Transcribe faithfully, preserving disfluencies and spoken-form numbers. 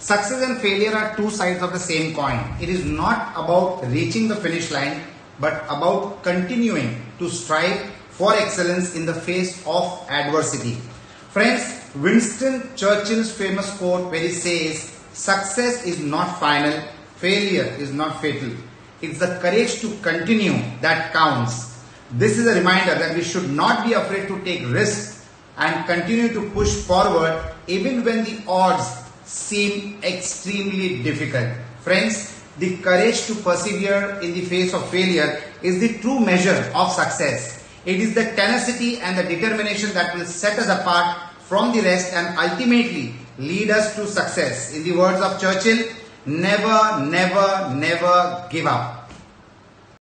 Success and failure are two sides of the same coin. It is not about reaching the finish line, but about continuing to strive for excellence in the face of adversity. Friends, Winston Churchill's famous quote where he says, "Success is not final, failure is not fatal. It's the courage to continue that counts." This is a reminder that we should not be afraid to take risks and continue to push forward even when the odds seem extremely difficult. Friends, the courage to persevere in the face of failure is the true measure of success. It is the tenacity and the determination that will set us apart from the rest and ultimately lead us to success. In the words of Churchill, never, never, never give up.